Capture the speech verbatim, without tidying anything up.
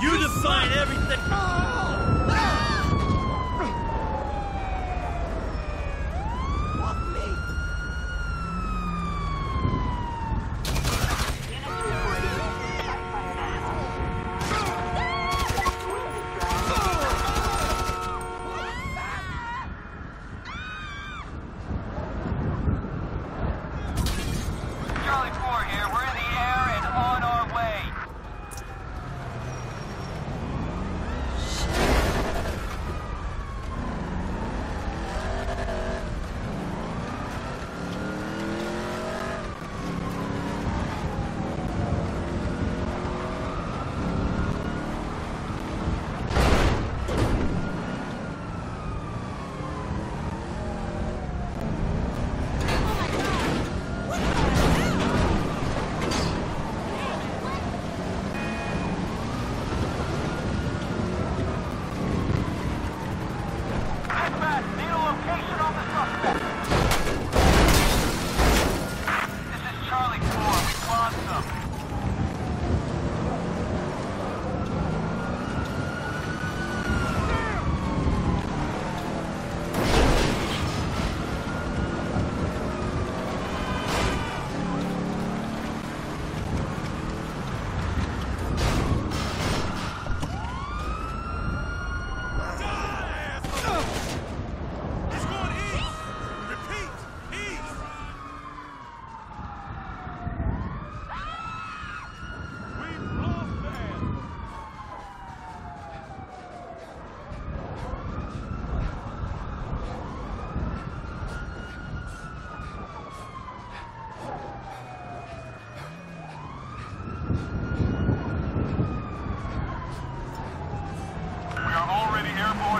You define everything! Airborne.